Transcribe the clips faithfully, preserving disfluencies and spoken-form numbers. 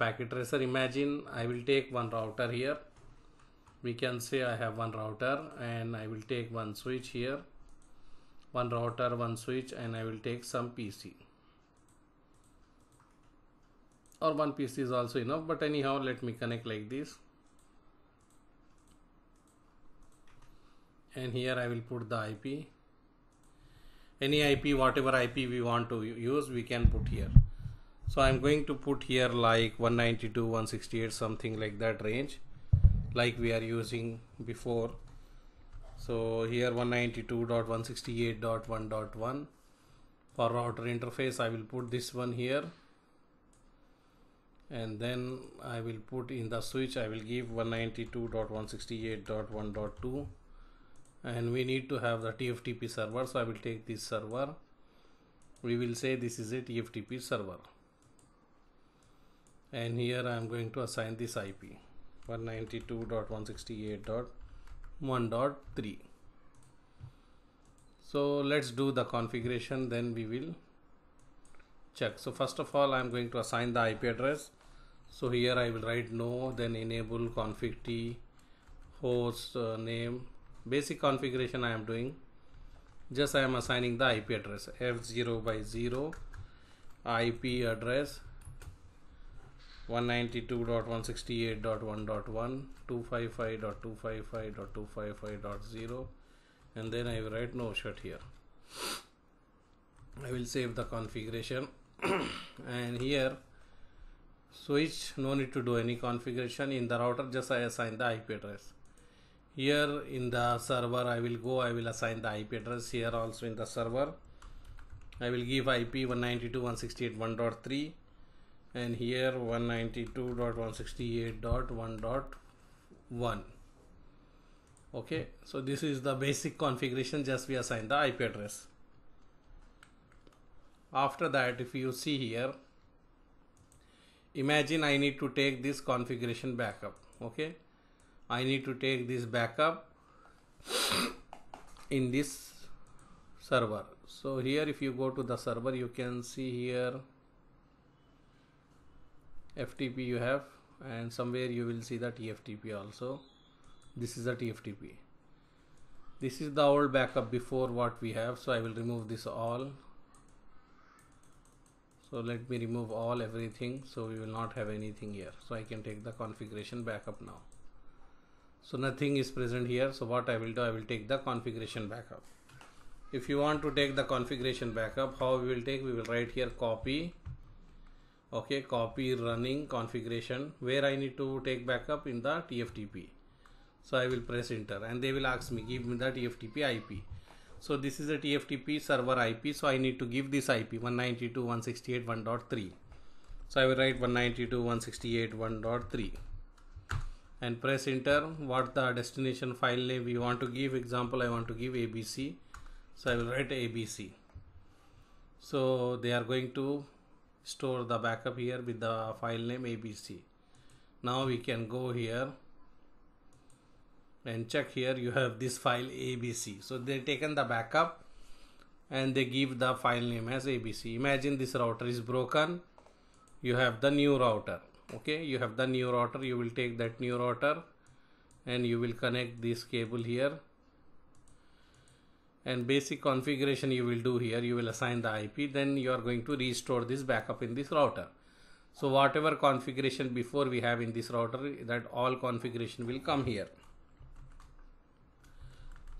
packet tracer, imagine I will take one router here. We can say I have one router and I will take one switch here, one router, one switch, and I will take some P C, or one P C is also enough, but anyhow let me connect like this, and here I will put the I P, any I P, whatever I P we want to use we can put here. So I am going to put here like one ninety-two, one sixty-eight, something like that range, like we are using before. So here one ninety-two dot one sixty-eight dot one dot one for router interface. I will put this one here, and then I will put in the switch, I will give one ninety-two dot one sixty-eight dot one dot two, and we need to have the T F T P server. So I will take this server, we will say this is a T F T P server, and here I am going to assign this I P one ninety-two dot one sixty-eight dot one dot three. So let's do the configuration, then we will check. So first of all I am going to assign the I P address. So here I will write no, then enable config t, host uh, name, basic configuration I am doing, just I am assigning the I P address F zero by zero I P address one ninety-two dot one sixty-eight dot one dot one, two fifty-five dot two fifty-five dot two fifty-five dot zero, and then I will write no shut here. I will save the configuration and here switch, no need to do any configuration. In the router just I assign the I P address. Here in the server I will go, I will assign the I P address. Here also in the server I will give I P one ninety-two dot one sixty-eight dot one dot three, and here one ninety-two dot one sixty-eight dot one dot one. Okay, so this is the basic configuration, just we assign the I P address. After that, if you see here, imagine I need to take this configuration backup. Okay, I need to take this backup in this server. So here if you go to the server, you can see here F T P you have, and somewhere you will see the T F T P also. This is the T F T P. This is the old backup before what we have. So I will remove this all. So let me remove all everything. So we will not have anything here. So I can take the configuration backup now. So nothing is present here. So what I will do, I will take the configuration backup. If you want to take the configuration backup, how we will take, we will write here copy. Okay, copy running configuration, where I need to take backup in the T F T P. So I will press enter and they will ask me, give me the T F T P I P. So this is a T F T P server I P. So I need to give this I P one ninety-two dot one sixty-eight dot one dot three. So I will write one ninety-two dot one sixty-eight dot one dot three and press enter. What the destination file name we want to give, example I want to give A B C. So I will write A B C. So they are going to store the backup here with the file name A B C. Now we can go here and check. Here you have this file A B C. So they taken the backup and they give the file name as A B C. Imagine this router is broken, you have the new router. Okay, you have the new router, you will take that new router and you will connect this cable here, and basic configuration you will do here, you will assign the I P, then you are going to restore this backup in this router. So whatever configuration before we have in this router, that all configuration will come here.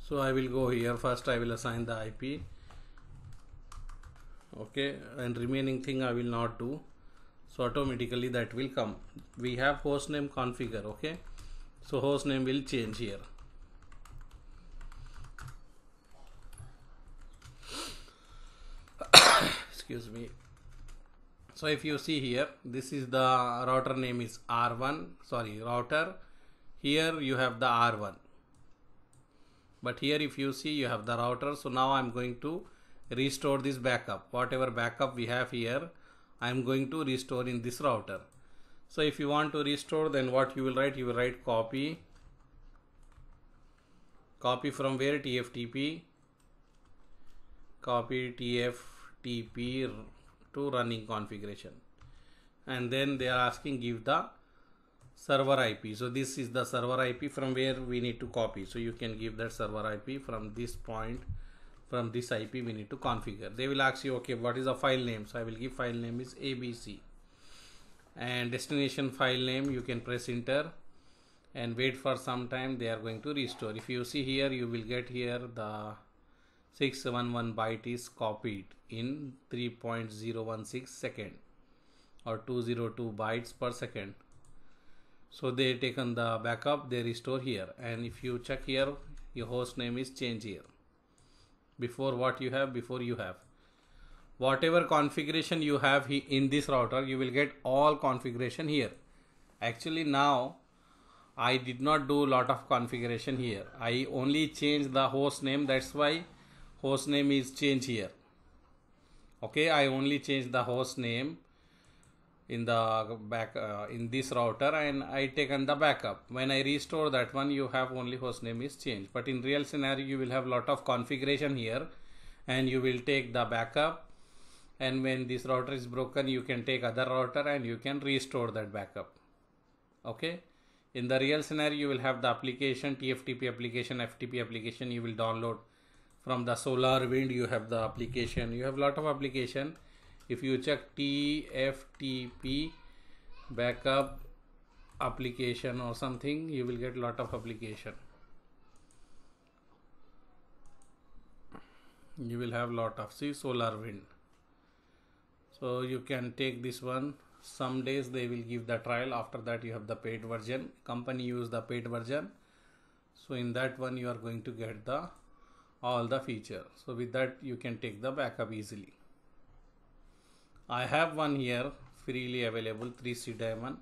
So I will go here, first I will assign the I P. Okay, and remaining thing I will not do. So automatically that will come. We have hostname configure. Okay, so hostname will change here. Excuse me. So if you see here, this is the router name is R one, sorry router. Here you have the R one, but here if you see you have the router. So now I'm going to restore this backup, whatever backup we have here I'm going to restore in this router. So if you want to restore, then what you will write, you will write copy, copy from where, T F T P, copy T F T P to running configuration, and then they are asking give the server I P. So this is the server I P from where we need to copy. So you can give that server I P from this point, from this I P we need to configure. They will ask you, okay, what is the file name? So I will give file name is A B C, and destination file name you can press enter and wait for some time. They are going to restore. If you see here, you will get here the six seventy-one byte is copied in three point zero one six second or two hundred two bytes per second. So they taken the backup, they restore here, and if you check here, your host name is changed here. Before what you have, before you have whatever configuration you have in this router, you will get all configuration here. Actually now I did not do lot of configuration here. I only changed the host name. That's why host name is changed here. Okay, I only changed the host name in the back uh, in this router, and I taken the backup. When I restore that one, you have only host name is changed. But in real scenario, you will have lot of configuration here, and you will take the backup. And when this router is broken, you can take other router and you can restore that backup. Okay. In the real scenario, you will have the application, T F T P application, F T P application you will download from the SolarWind. You have the application, you have lot of application. If you check T F T P backup application or something, you will get lot of application. You will have lot of, see, SolarWind. So you can take this one. Some days they will give the trial. After that you have the paid version. Company use the paid version. So in that one you are going to get the all the feature. So with that you can take the backup easily. I have one here freely available, three C Daemon.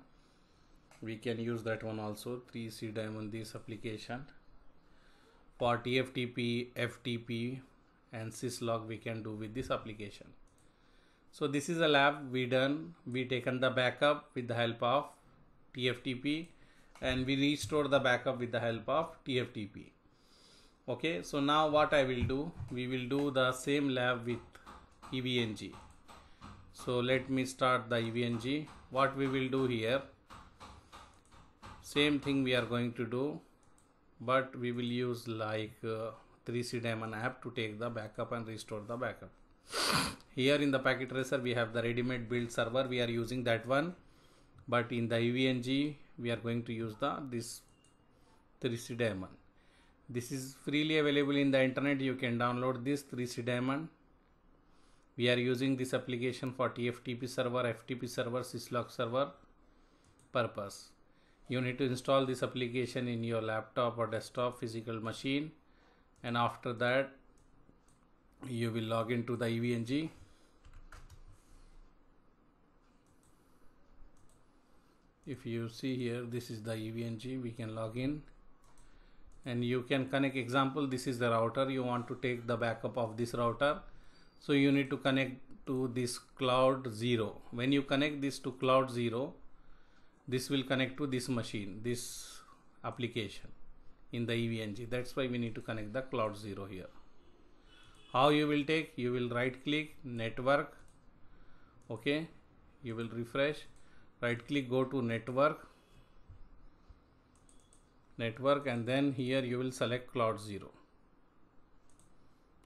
We can use that one also, three C Daemon, this application. For T F T P, F T P and syslog we can do with this application. So this is a lab we done. We taken the backup with the help of T F T P and we restore the backup with the help of T F T P. Okay, so now what I will do, we will do the same lab with E V N G. So let me start the E V N G. What we will do here, same thing we are going to do, but we will use like uh, three C Daemon app to take the backup and restore the backup. Here in the Packet Tracer we have the ready-made build server, we are using that one, but in the E V N G we are going to use the this three C Daemon. This is freely available in the internet, you can download this three C Daemon. We are using this application for T F T P server, F T P server, syslog server purpose. You need to install this application in your laptop or desktop physical machine, and after that you will log into the E V N G. If you see here, this is the E V N G, we can log in and you can connect. Example, this is the router, you want to take the backup of this router, so you need to connect to this cloud zero. When you connect this to cloud zero, this will connect to this machine, this application in the E V N G. That's why we need to connect the cloud zero here. How you will take, you will right click network. Okay, you will refresh, right click, go to network, network, and then here you will select cloud zero.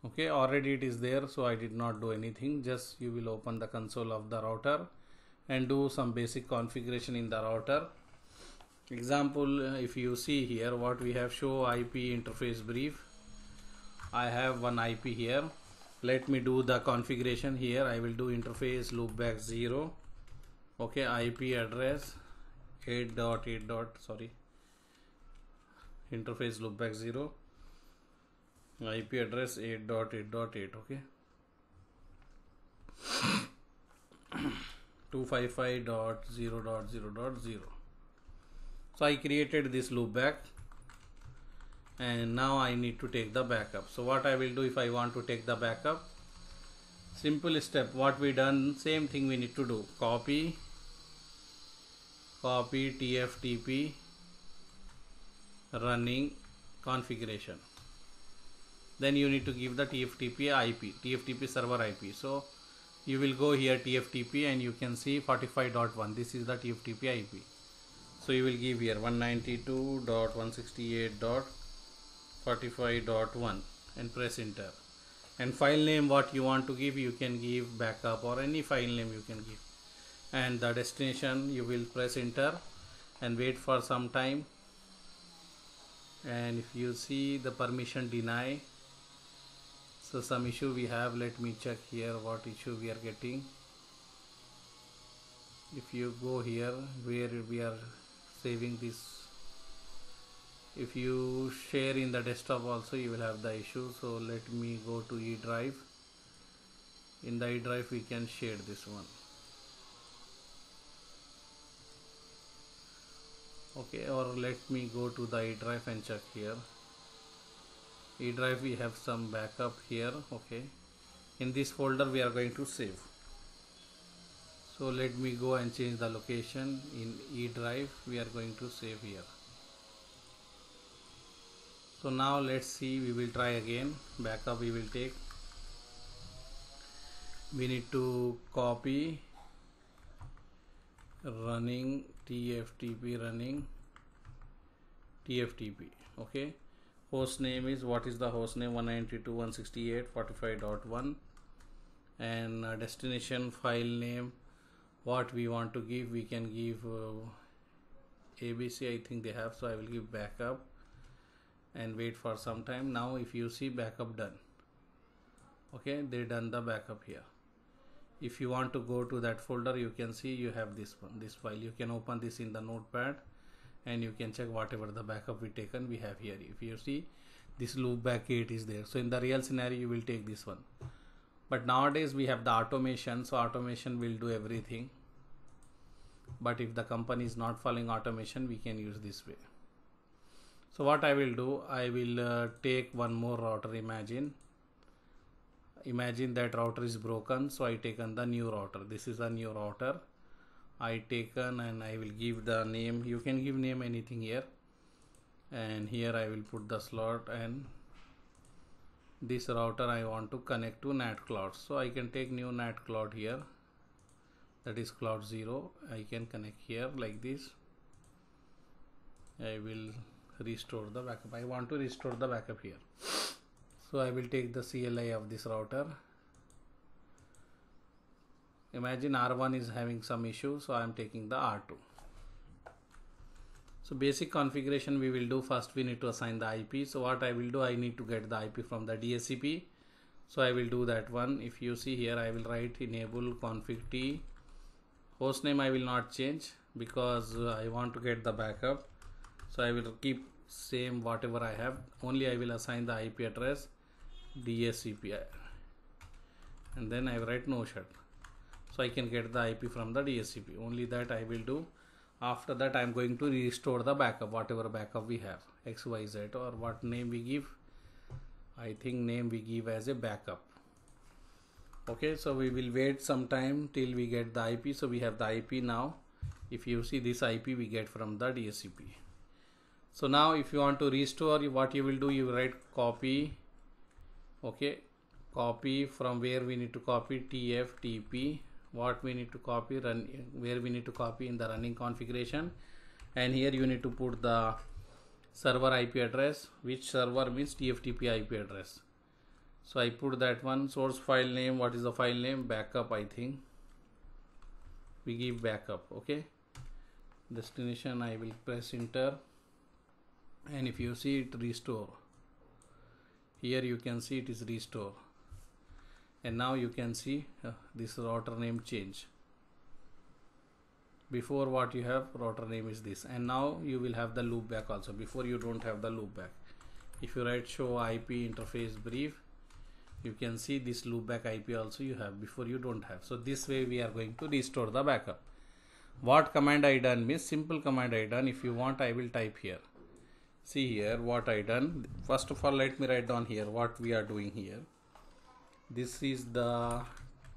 Okay, already it is there, so I did not do anything. Just you will open the console of the router and do some basic configuration in the router. Example, if you see here, what we have, show I P interface brief. I have one I P here. Let me do the configuration here. I will do interface loopback zero. Okay, I P address eight dot eight dot, sorry, interface loopback zero, I P address eight dot eight dot eight. Okay, two fifty-five dot zero dot zero dot zero. So I created this loopback. And now I need to take the backup. So what I will do, if I want to take the backup, simple step what we done, same thing we need to do. Copy, copy T F T P running configuration. Then you need to give the T F T P I P, T F T P server I P. So you will go here T F T P and you can see forty-five dot one. This is the T F T P I P. So you will give here one ninety-two dot one sixty-eight dot forty-five dot one and press enter. And file name what you want to give, you can give backup or any file name you can give. And the destination you will press enter and wait for some time. And if you see the permission deny, so some issue we have. Let me check here what issue we are getting. If you go here where we are saving this, if you share in the desktop also you will have the issue. So let me go to E drive. In the E drive we can share this one. Okay, or let me go to the E drive and check here. E drive we have some backup here. Okay, in this folder we are going to save. So let me go and change the location. In E drive we are going to save here. So now let's see, we will try again. Backup we will take. We need to copy running T F T P running T F T P. Okay, host name is, what is the host name, one ninety-two dot one sixty-eight dot forty-five dot one, and uh, destination file name what we want to give, we can give uh, A B C I think they have, so I will give backup and wait for some time. Now if you see backup done. Okay, they done the backup here. If you want to go to that folder, you can see you have this one, this file. You can open this in the notepad and you can check whatever the backup we taken we have here. If you see this loopback eight is there. So in the real scenario you will take this one. But nowadays we have the automation, so automation will do everything. But if the company is not following automation, we can use this way. So what I will do, I will uh, take one more router. Imagine. Imagine that router is broken, so I taken the new router. This is a new router I taken, and I will give the name. You can give name anything here, and here I will put the slot, and this router I want to connect to NAT cloud. So I can take new NAT cloud here, that is cloud zero. I can connect here like this. I will restore the backup. I want to restore the backup here. So I will take the C L I of this router. Imagine R one is having some issue, so I am taking the R two. So basic configuration we will do. First we need to assign the I P. So what I will do, I need to get the I P from the D S C P. So I will do that one. If you see here, I will write enable config T. Hostname I will not change because I want to get the backup. So I will keep same whatever I have. Only I will assign the I P address D S C P, and then I write no shut, so I can get the I P from the D S C P. Only that I will do. After that I am going to restore the backup, whatever backup we have, X Y Z, or what name we give. I think name we give as a backup. Okay, so we will wait some time till we get the I P. So we have the I P now. If you see this I P we get from the D S C P. So now if you want to restore, what you will do, you write copy. Okay, copy from where we need to copy, T F T P, what we need to copy, run where we need to copy in the running configuration, and here you need to put the server I P address, which server means T F T P I P address. So I put that one. Source file name, what is the file name, backup I think we give backup. Okay, destination I will press enter, and if you see it restore. Here you can see it is restore, and now you can see uh, this router name change. Before what you have, router name is this, and now you will have the loopback also. Before you don't have the loopback. If you write show I P interface brief, you can see this loopback I P also you have. Before you don't have. So this way we are going to restore the backup. What command I done means simple command I done. If you want, I will type here. See here what I done. First of all, let me write down here what we are doing here. This is the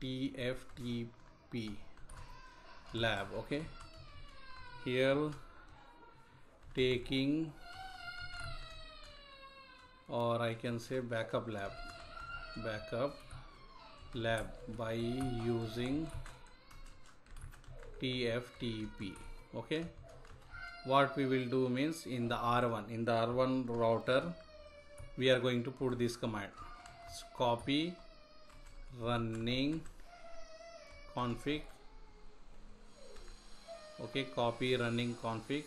T F T P lab. Okay, here taking, or I can say backup lab, backup lab by using T F T P. Okay, what we will do means in the R one, in the R one router, we are going to put this command, it's copy running config. Okay, copy running config.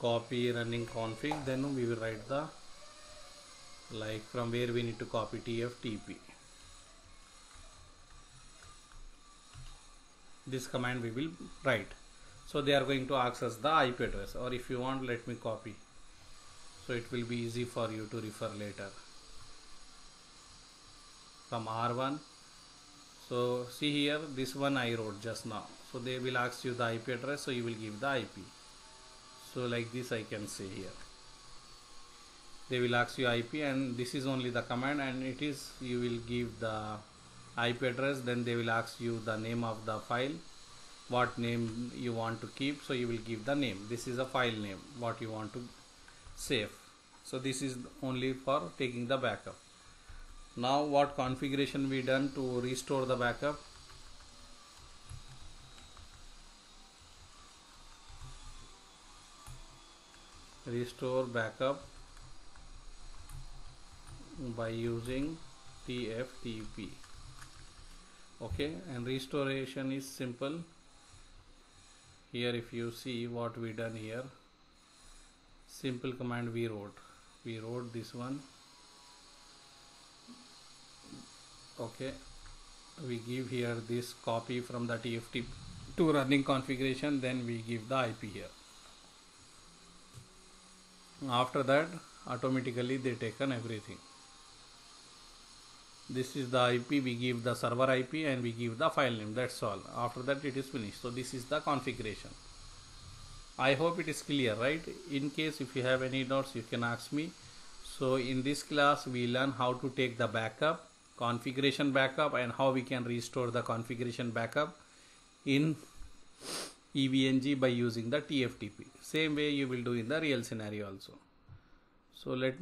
Copy running config, then we will write the, like, from where we need to copy T F T P. This command we will write. So they are going to access the I P address, or if you want, let me copy. So it will be easy for you to refer later. From R one, so see here, this one I wrote just now. So they will ask you the I P address, so you will give the I P. So like this I can say here, they will ask you I P, and this is only the command, and it is, you will give the I P address, then they will ask you the name of the file, what name you want to keep, so you will give the name. This is a file name, what you want to save. So this is only for taking the backup. Now what configuration we done to restore the backup? Restore backup by using T F T P. Okay, and restoration is simple. Here if you see what we done here, simple command we wrote. We wrote this one. Okay, we give here this copy from the T F T P to running configuration, then we give the I P here. After that, automatically they taken everything. This is the I P, we give the server I P and we give the file name, that's all. After that it is finished. So this is the configuration. I hope it is clear, right? In case if you have any doubts, you can ask me. So in this class we learn how to take the backup, configuration backup, and how we can restore the configuration backup in E V N G by using the T F T P. Same way you will do in the real scenario also. So let